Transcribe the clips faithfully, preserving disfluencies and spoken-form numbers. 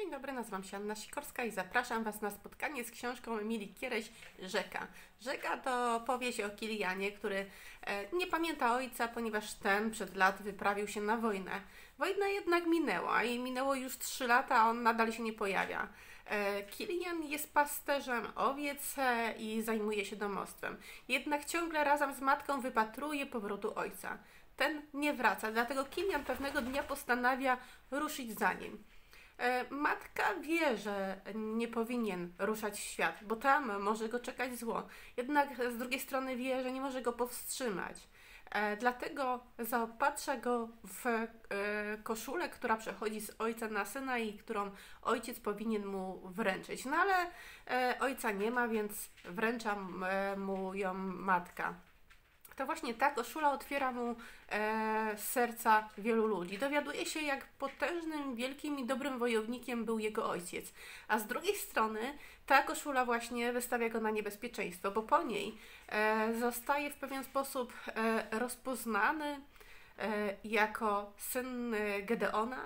Dzień dobry, nazywam się Anna Sikorska i zapraszam Was na spotkanie z książką Emilii Kiereś Rzeka. Rzeka to powieść o Kilianie, który nie pamięta ojca, ponieważ ten przed lat wyprawił się na wojnę. Wojna jednak minęła i minęło już trzy lata, a on nadal się nie pojawia. Kilian jest pasterzem owiec i zajmuje się domostwem. Jednak ciągle razem z matką wypatruje powrotu ojca. Ten nie wraca, dlatego Kilian pewnego dnia postanawia ruszyć za nim. Matka wie, że nie powinien ruszać w świat, bo tam może go czekać zło. Jednak z drugiej strony wie, że nie może go powstrzymać. Dlatego zaopatrza go w koszulę, która przechodzi z ojca na syna i którą ojciec powinien mu wręczyć. No ale ojca nie ma, więc wręcza mu ją matka. To właśnie ta koszula otwiera mu e, serca wielu ludzi. Dowiaduje się, jak potężnym, wielkim i dobrym wojownikiem był jego ojciec. A z drugiej strony ta koszula właśnie wystawia go na niebezpieczeństwo, bo po niej e, zostaje w pewien sposób e, rozpoznany e, jako syn Gedeona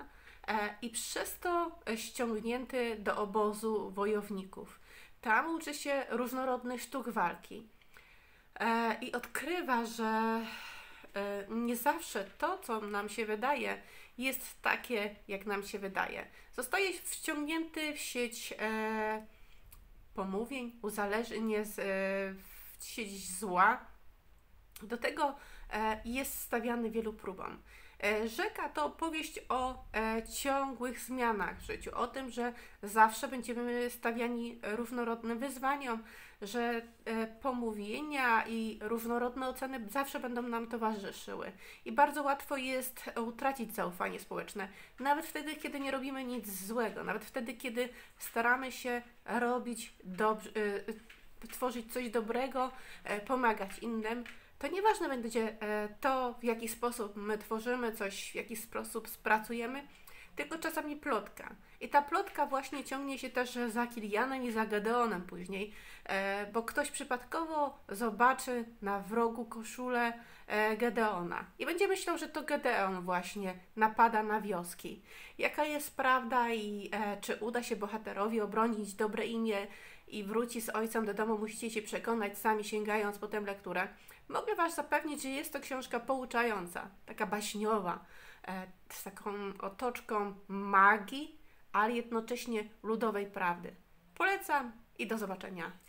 e, i przez to ściągnięty do obozu wojowników. Tam uczy się różnorodnych sztuk walki. I odkrywa, że nie zawsze to, co nam się wydaje, jest takie, jak nam się wydaje. Zostaje wciągnięty w sieć pomówień, uzależnień, w sieć zła. Do tego jest stawiany wielu próbom. Rzeka to opowieść o ciągłych zmianach w życiu, o tym, że zawsze będziemy stawiani różnorodnym wyzwaniom, że pomówienia i różnorodne oceny zawsze będą nam towarzyszyły. I bardzo łatwo jest utracić zaufanie społeczne, nawet wtedy, kiedy nie robimy nic złego, nawet wtedy, kiedy staramy się robić dobrze, tworzyć coś dobrego, pomagać innym. To nieważne będzie to, w jaki sposób my tworzymy coś, w jaki sposób spracujemy, tylko czasami plotka. I ta plotka właśnie ciągnie się też za Kilianem i za Gedeonem później, bo ktoś przypadkowo zobaczy na wrogu koszulę Gedeona i będzie myślał, że to Gedeon właśnie napada na wioski. Jaka jest prawda i czy uda się bohaterowi obronić dobre imię i wróci z ojcem do domu, musicie się przekonać sami, sięgając potem lekturę. Mogę Was zapewnić, że jest to książka pouczająca, taka baśniowa, z taką otoczką magii, ale jednocześnie ludowej prawdy. Polecam i do zobaczenia.